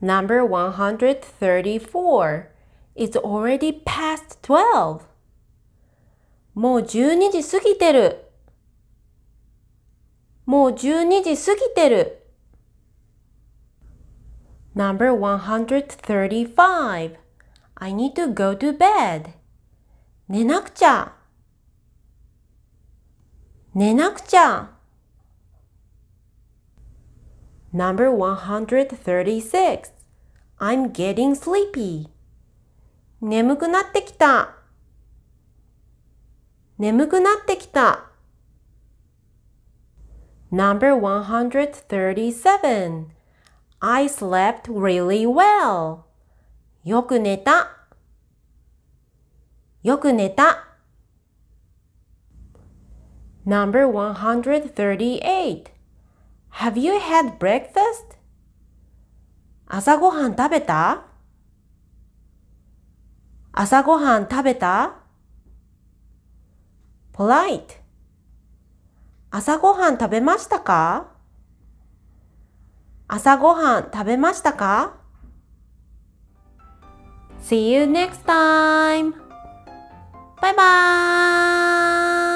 Number 134. It's already past 12. もう12時過ぎてる。もう12時過ぎてる。Number 135. I need to go to bed. 寝なくちゃ。寝なくちゃ。Number 136. I'm getting sleepy. 眠くなってきた。眠くなってきた。Number 137. I slept really well. よく寝た。よく寝た。Number 138. Have you had breakfast? 朝ごはん食べた？朝ごはん食べた？ Polite. 朝ごはん食べましたか？朝ごはん食べましたか？ See you next time. Bye bye.